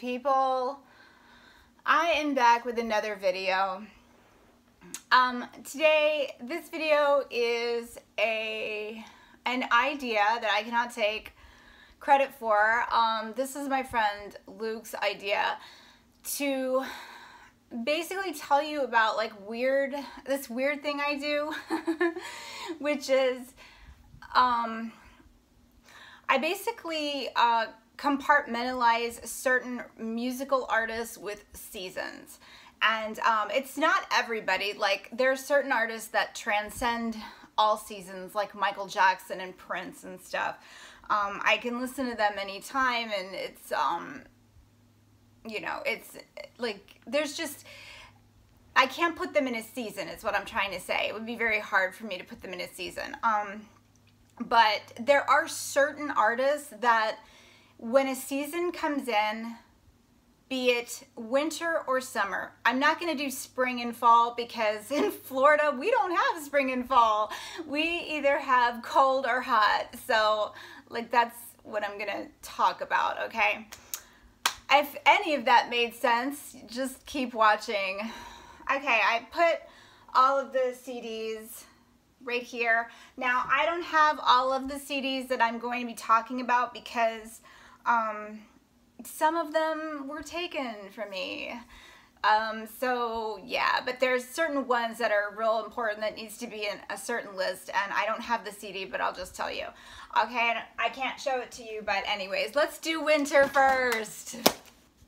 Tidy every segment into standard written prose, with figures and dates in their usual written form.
people. I am back with another video. Today, this video is an idea that I cannot take credit for. This is my friend Luke's idea to basically tell you about like this weird thing I do, which is I basically compartmentalize certain musical artists with seasons. And it's not everybody. Like, there are certain artists that transcend all seasons, like Michael Jackson and Prince and stuff. I can listen to them anytime, and it's you know, it's like there's just, I can't put them in a season is what I'm trying to say. It would be very hard for me to put them in a season. But there are certain artists that when a season comes in, be it winter or summer, I'm not going to do spring and fall because in Florida, we don't have spring and fall. We either have cold or hot. So like, that's what I'm going to talk about. Okay. If any of that made sense, just keep watching. Okay. I put all of the CDs right here. Now, I don't have all of the CDs that I'm going to be talking about because some of them were taken from me. So yeah, but there's certain ones that are real important that needs to be in a certain list, and I don't have the CD, but I'll just tell you. Okay, I can't show it to you, but anyways, let's do winter first.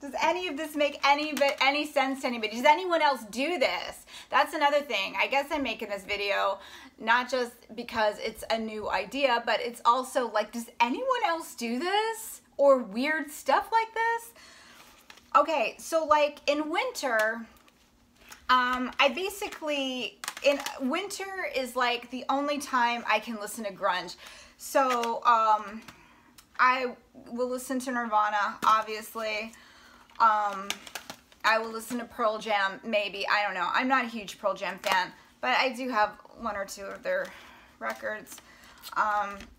Does any of this make any sense to anybody? Does anyone else do this? That's another thing. I guess I'm making this video not just because it's a new idea, but it's also like, does anyone else do this or weird stuff like this? Okay, so like in winter, I basically, in winter is like the only time I can listen to grunge. So I will listen to Nirvana, obviously. I will listen to Pearl Jam, maybe. I don't know. I'm not a huge Pearl Jam fan, but I do have one or two of their records.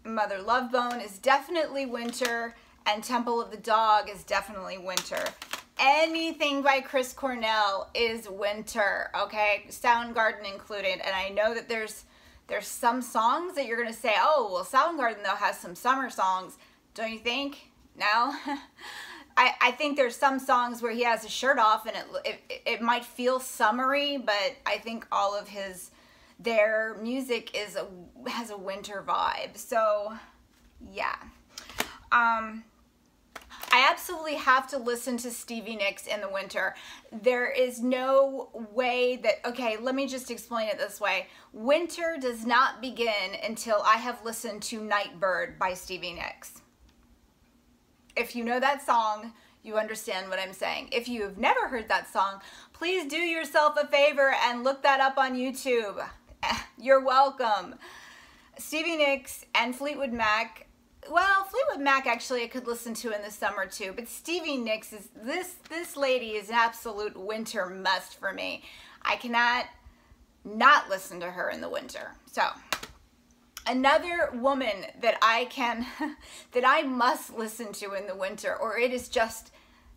Mother Love Bone is definitely winter, and Temple of the Dog is definitely winter. Anything by Chris Cornell is winter, okay? Soundgarden included. And I know that there's some songs that you're going to say, oh, well, Soundgarden, though, has some summer songs. Don't you think? No? I think there's some songs where he has his shirt off and it might feel summery, but I think all of their music has a winter vibe. So yeah, I absolutely have to listen to Stevie Nicks in the winter. There is no way that, okay, let me just explain it this way. Winter does not begin until I have listened to Nightbird by Stevie Nicks. If you know that song, you understand what I'm saying. If you have never heard that song, please do yourself a favor and look that up on YouTube. You're welcome. Stevie Nicks and Fleetwood Mac. Well, Fleetwood Mac actually I could listen to in the summer too, but Stevie Nicks is, this lady is an absolute winter must for me. I cannot not listen to her in the winter. So another woman that I can, that I must listen to in the winter, or it is just,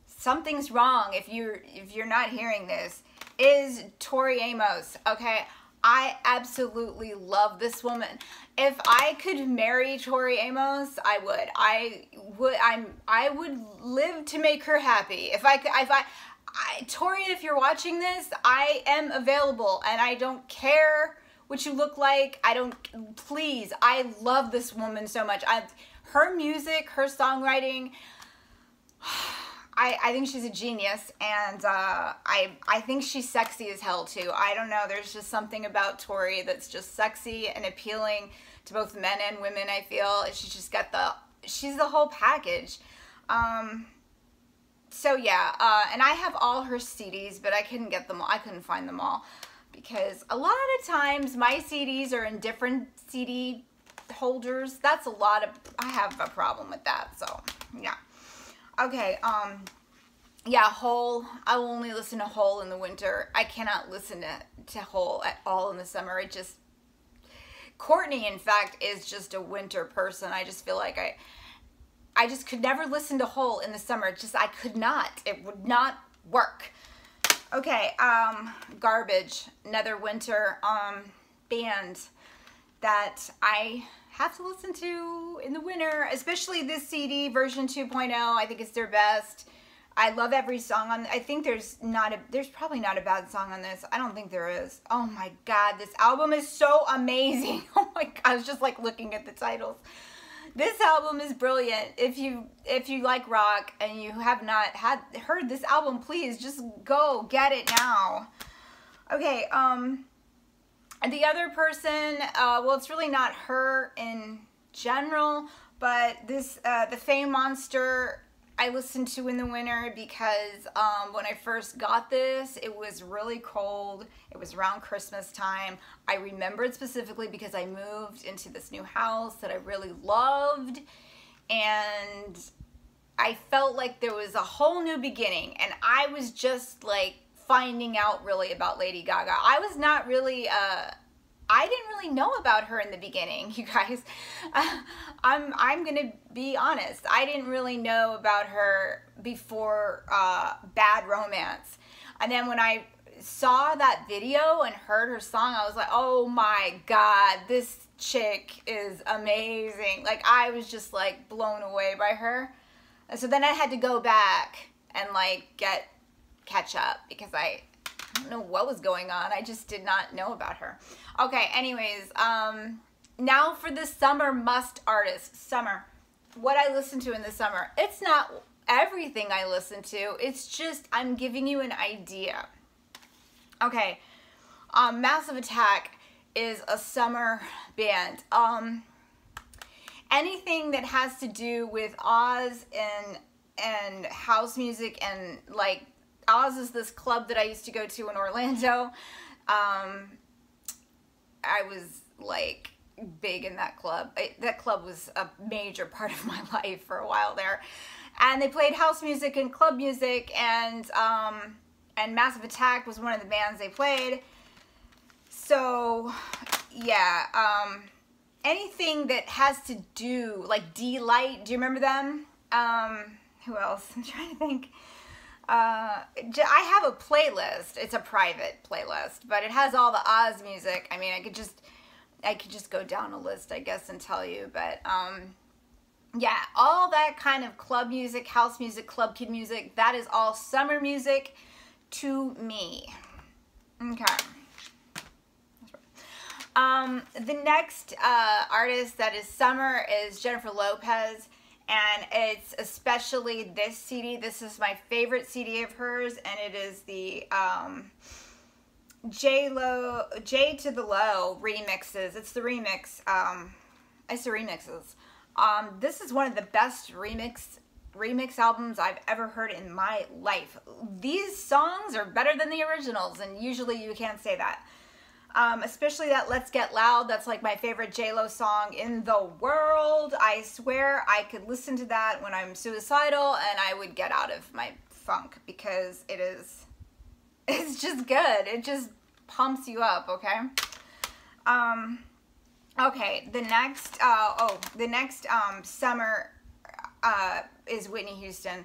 something's wrong if you're not hearing this, is Tori Amos, okay? I absolutely love this woman. If I could marry Tori Amos, I would. I would live to make her happy. Tori, if you're watching this, I am available, and I don't care what you look like. Please, I love this woman so much. Her music, her songwriting, I think she's a genius, and I think she's sexy as hell too. I don't know, there's just something about Tori that's just sexy and appealing to both men and women, I feel. She's just got she's the whole package. So yeah, and I have all her CDs, but I couldn't get them all. I couldn't find them all, because a lot of times my CDs are in different CD holders. That's a lot of, I have a problem with that, so yeah. Okay, yeah, Hole, I will only listen to Hole in the winter. I cannot listen to Hole at all in the summer. It just, Courtney, in fact, is just a winter person. I just feel like I just could never listen to Hole in the summer. I could not. It would not work. Okay, Garbage, another winter band that I have to listen to in the winter, especially this CD, version 2.0. I think it's their best. I love every song on, I think there's probably not a bad song on this. I don't think there is. Oh my God, this album is so amazing. Oh my God, I was just like looking at the titles. This album is brilliant. If you like rock and you have not heard this album, please just go get it now. Okay, the other person, well, it's really not her in general, but this The Fame Monster I listened to in the winter because when I first got this, it was really cold. It was around Christmas time. I remembered specifically because I moved into this new house that I really loved, and I felt like there was a whole new beginning, and I was just like finding out really about Lady Gaga. I was not really, I didn't really know about her in the beginning, you guys. I'm gonna be honest. I didn't really know about her before Bad Romance. And then when I saw that video and heard her song, I was like, oh my God, this chick is amazing. Like, I was just like blown away by her. And so then I had to go back and like catch up because I don't know what was going on. I just did not know about her. Okay, anyways, now for the summer must artists. Summer, what I listen to in the summer. It's not everything I listen to. It's just I'm giving you an idea. Okay, Massive Attack is a summer band. Anything that has to do with Aahz and house music, and like Aahz is this club that I used to go to in Orlando. I was like big in that club. That club was a major part of my life for a while there. And they played house music and club music, and Massive Attack was one of the bands they played. So yeah, anything that has to do, like D-Light, do you remember them? Who else? I'm trying to think. I have a playlist. It's a private playlist, but it has all the Aahz music. I mean, I could just go down a list, I guess, and tell you, but yeah, all that kind of club music, house music, club kid music, that is all summer music to me. Okay. The next artist that is summer is Jennifer Lopez. And it's especially this CD. This is my favorite CD of hers, and it is the J to the Low remixes. It's the remix. It's the remixes. This is one of the best remix albums I've ever heard in my life. These songs are better than the originals, and usually you can't say that. Especially that Let's Get Loud. That's like my favorite J-Lo song in the world. I swear I could listen to that when I'm suicidal and I would get out of my funk because it's just good. It just pumps you up, okay? Okay, the next, summer is Whitney Houston.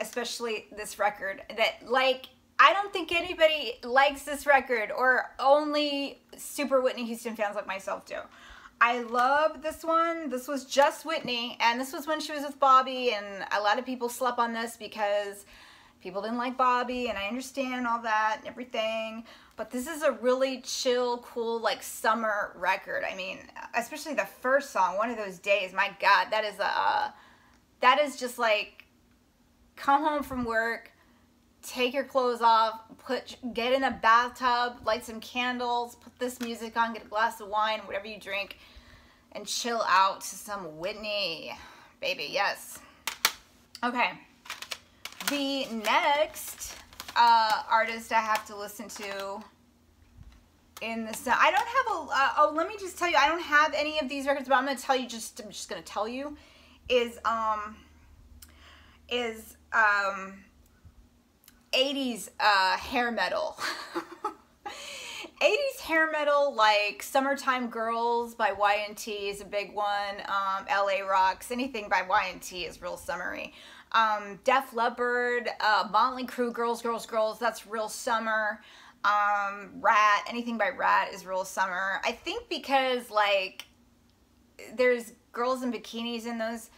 Especially this record that like, I don't think anybody likes this record, or only super Whitney Houston fans like myself do. I love this one. This was just Whitney, and this was when she was with Bobby, and a lot of people slept on this because people didn't like Bobby, and I understand all that and everything, but this is a really chill, cool, like summer record. I mean, especially the first song, One of Those Days, my God, that is just like, come home from work, take your clothes off, get in a bathtub, light some candles, put this music on, get a glass of wine, whatever you drink, and chill out to some Whitney. Baby, yes. Okay. The next artist I have to listen to in the summer. I don't have a, oh, let me just tell you, I don't have any of these records, but I'm going to tell you, I'm just going to tell you, is 80s hair metal. 80s hair metal, like Summertime Girls by Y&T is a big one. LA Rocks, anything by Y&T is real summery. Def Leppard, Motley Crue, Girls, Girls, Girls, that's real summer. Rat, anything by Rat is real summer. I think because, like, there's girls in bikinis in those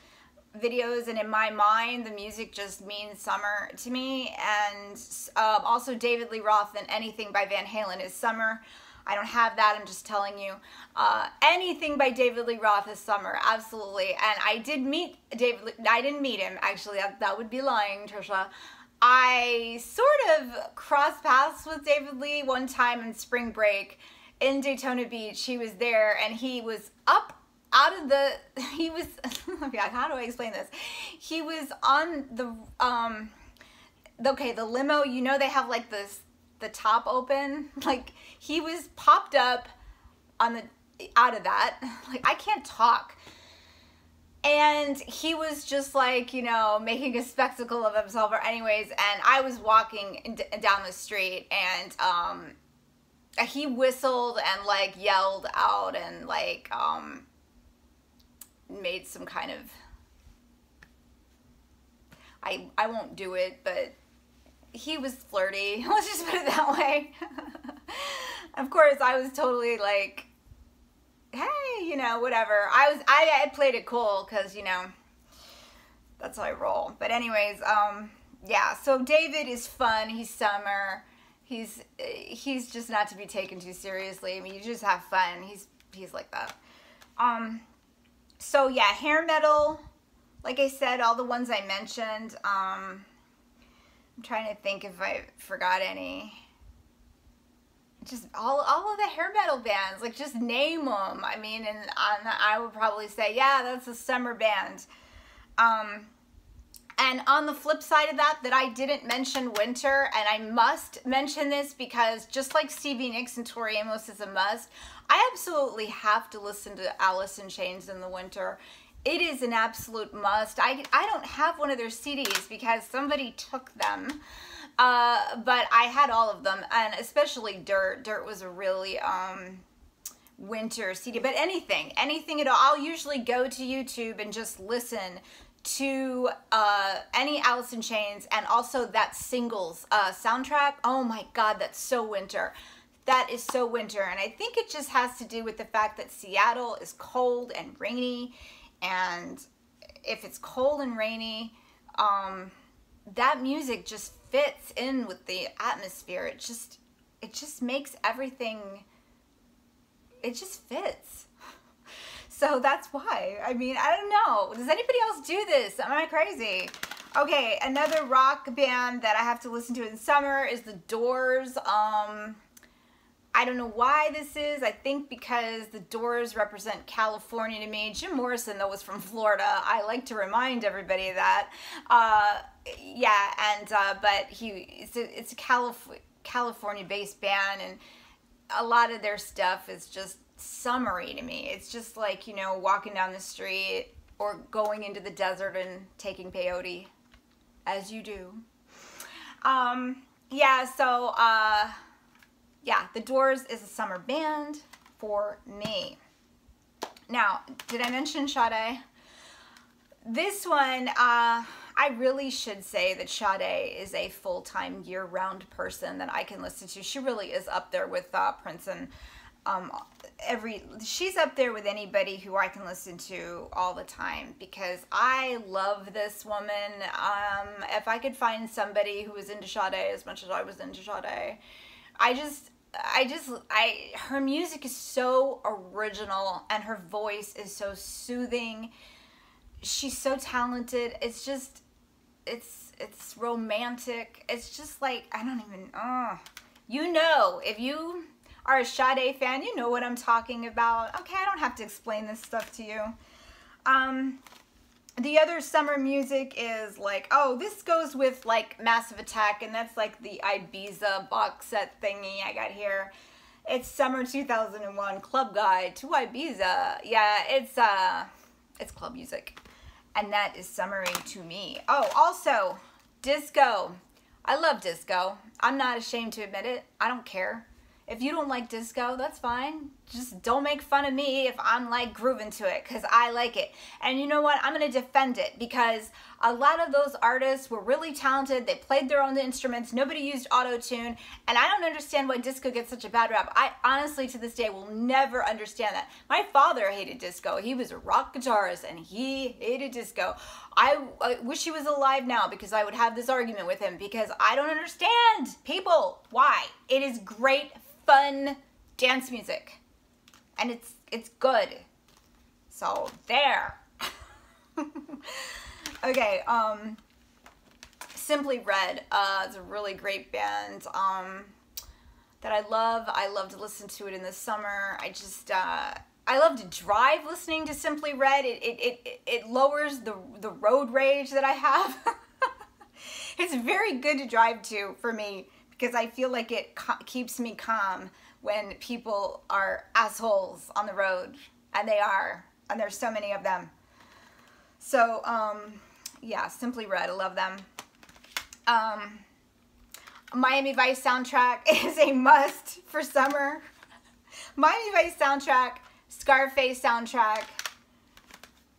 videos, and in my mind the music just means summer to me. And also David Lee Roth and anything by Van Halen is summer. I don't have that, I'm just telling you. Anything by David Lee Roth is summer, absolutely. And I did meet David Lee, I didn't meet him actually, that would be lying, Trisha. I sort of crossed paths with David Lee one time in spring break in Daytona Beach. He was there and he was up out of the, he was, how do I explain this? He was on the, okay, the limo, you know, they have like this, the top open, like he was popped up on the, out of that, like I can't talk. And he was just like, you know, making a spectacle of himself or anyways. And I was walking down the street and, he whistled and like yelled out and like, made some kind of, I won't do it, but he was flirty, let's just put it that way. Of course I was totally like, hey, you know, whatever. I played it cool because, you know, that's how I roll. But anyways, yeah, so David is fun, he's summer, he's just not to be taken too seriously. I mean, you just have fun, he's like that. So yeah, hair metal, like I said, all the ones I mentioned. I'm trying to think if I forgot any. Just all of the hair metal bands, like just name them. I mean, and I would probably say, yeah, that's a summer band. And on the flip side of that I didn't mention winter, and I must mention this because just like Stevie Nicks and Tori Amos is a must, I absolutely have to listen to Alice in Chains in the winter. It is an absolute must. I don't have one of their CDs because somebody took them, but I had all of them, and especially Dirt. Dirt was a really winter CD, but anything at all. I'll usually go to YouTube and just listen to any Alice in Chains, and also that singles soundtrack. Oh my God, that's so winter. That is so winter, and I think it just has to do with the fact that Seattle is cold and rainy, and if it's cold and rainy, that music just fits in with the atmosphere. It just makes everything, it just fits. So that's why. I mean, I don't know. Does anybody else do this? Am I crazy? Okay, another rock band that I have to listen to in summer is The Doors. I don't know why this is. I think because The Doors represent California to me. Jim Morrison, though, was from Florida. I like to remind everybody of that. Yeah, and but it's a California-based band, and a lot of their stuff is just summery to me. It's just like, you know, walking down the street or going into the desert and taking peyote, as you do. Yeah, so... yeah, The Doors is a summer band for me. Now, did I mention Sade? This one, I really should say that Sade is a full-time, year-round person that I can listen to. She really is up there with Prince and she's up there with anybody who I can listen to all the time because I love this woman. If I could find somebody who was into Sade as much as I was into Sade, her music is so original and her voice is so soothing. She's so talented. It's just, it's romantic. It's just like, I don't even, you know, if you are a Sade fan, you know what I'm talking about. Okay, I don't have to explain this stuff to you. The other summer music is like, oh, this goes with like Massive Attack, and that's like the Ibiza box set thingy I got here. It's Summer 2001 Club Guide to Ibiza. Yeah, it's club music, and that is summery to me. Oh, also disco. I love disco. I'm not ashamed to admit it. I don't care. If you don't like disco, that's fine. Just don't make fun of me if I'm like grooving to it, because I like it. And you know what? I'm going to defend it, because a lot of those artists were really talented. They played their own instruments. Nobody used auto-tune. And I don't understand why disco gets such a bad rap. I honestly, to this day, will never understand that. My father hated disco. He was a rock guitarist, and he hated disco. I wish he was alive now, because I would have this argument with him, because I don't understand people. Why? It is great, fun dance music. And it's good. So there. Okay, Simply Red. It's a really great band that I love. I love to listen to it in the summer. I love to drive listening to Simply Red. It lowers the road rage that I have. It's very good to drive to for me, because I feel like it keeps me calm when people are assholes on the road, and they are, and there's so many of them. So, yeah, Simply Red, I love them. Miami Vice soundtrack is a must for summer. Miami Vice soundtrack, Scarface soundtrack,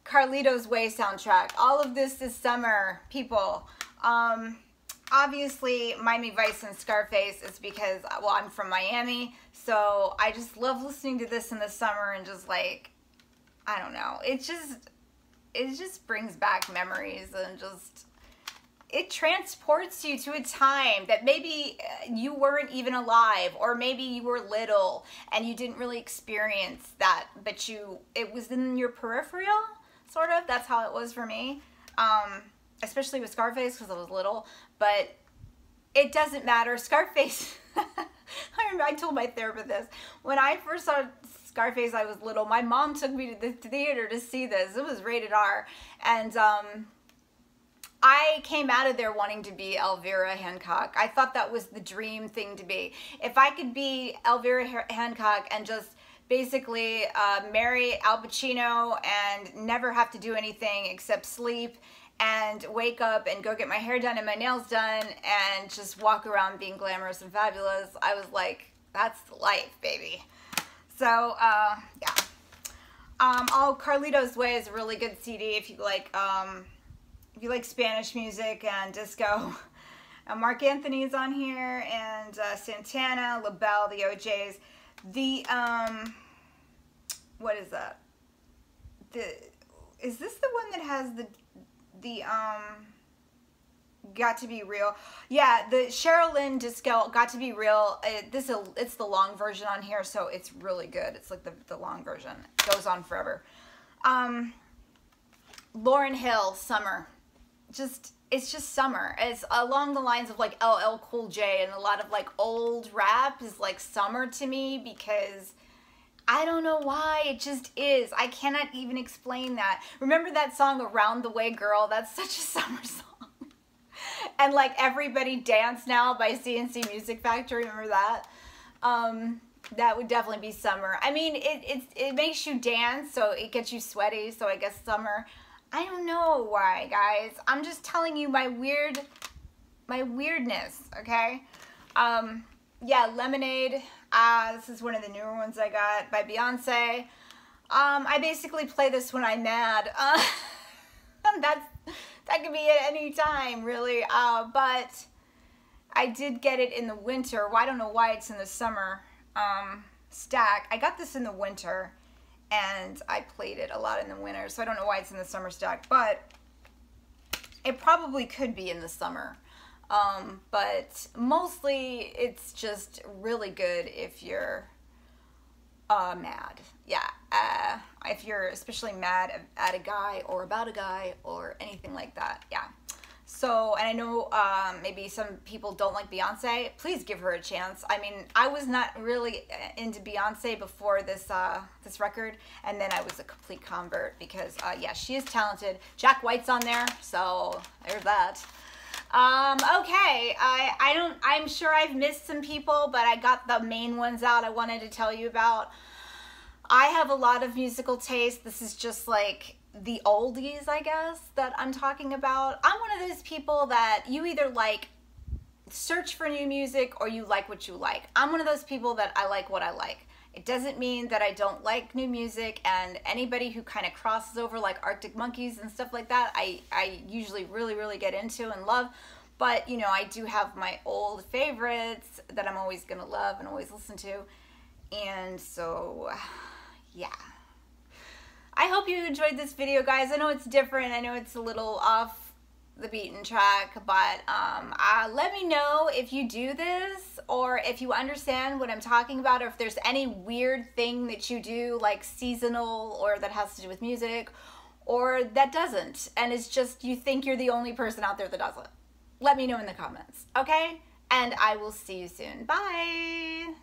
Carlito's Way soundtrack. All of this is summer, people. Obviously, Miami Vice and Scarface is because, well, I'm from Miami, so I just love listening to this in the summer and just like, I don't know. It just brings back memories, and just, it transports you to a time that maybe you weren't even alive, or maybe you were little and you didn't really experience that, but it was in your peripheral, sort of. That's how it was for me. Especially with Scarface, because I was little, but it doesn't matter. Scarface, I remember I told my therapist this. When I first saw Scarface, I was little. My mom took me to the theater to see this. It was rated R. And I came out of there wanting to be Elvira Hancock. I thought that was the dream thing to be. If I could be Elvira Hancock and just basically marry Al Pacino and never have to do anything except sleep and wake up and go get my hair done and my nails done and just walk around being glamorous and fabulous, I was like, that's life, baby. So, yeah. Carlito's Way is a really good CD if you like Spanish music and disco. Mark Anthony's on here, and Santana, LaBelle, the OJs. The, what is that? Is this the one that has the Got to Be Real? Yeah, the Cheryl Lynn Disco Got to Be Real. It's the long version on here, so it's really good. It's like the long version. It goes on forever. Lauryn Hill, Summer. It's just summer. It's along the lines of like LL Cool J, and a lot of like old rap is like summer to me, because I don't know why, it just is. I cannot even explain that. Remember that song Around the Way Girl? That's such a summer song. And like Everybody Dance Now by CNC Music Factory, remember that? That would definitely be summer. I mean, it makes you dance, so it gets you sweaty, so I guess summer. I don't know why, guys. I'm just telling you my weirdness, okay? Yeah, Lemonade. This is one of the newer ones I got by Beyonce. I basically play this when I'm mad. That could be at any time, really. But I did get it in the winter. Well, I don't know why it's in the summer stack. I got this in the winter, and I played it a lot in the winter, so I don't know why it's in the summer stack, but it probably could be in the summer. But mostly it's just really good if you're mad. Yeah, if you're especially mad at a guy or about a guy or anything like that. Yeah. So, and I know maybe some people don't like Beyonce. Please give her a chance. I mean, I was not really into Beyonce before this this record, and then I was a complete convert because yeah, she is talented. Jack White's on there, so there's that. Okay, I'm sure I've missed some people, but I got the main ones out I wanted to tell you about. I have a lot of musical taste. This is just like the oldies, I guess, that I'm talking about. I'm one of those people that you either like search for new music or you like what you like. I'm one of those people that I like what I like. It doesn't mean that I don't like new music, and anybody who kind of crosses over like Arctic Monkeys and stuff like that, I usually really get into and love. But, you know, I do have my old favorites that I'm always gonna love and always listen to. And so, yeah. I hope you enjoyed this video, guys. I know it's different. I know it's a little off the beaten track, but let me know if you do this or if you understand what I'm talking about, or if there's any weird thing that you do, like seasonal or that has to do with music or that doesn't, and it's just you think you're the only person out there that doesn't. Let me know in the comments, okay? And I will see you soon. Bye!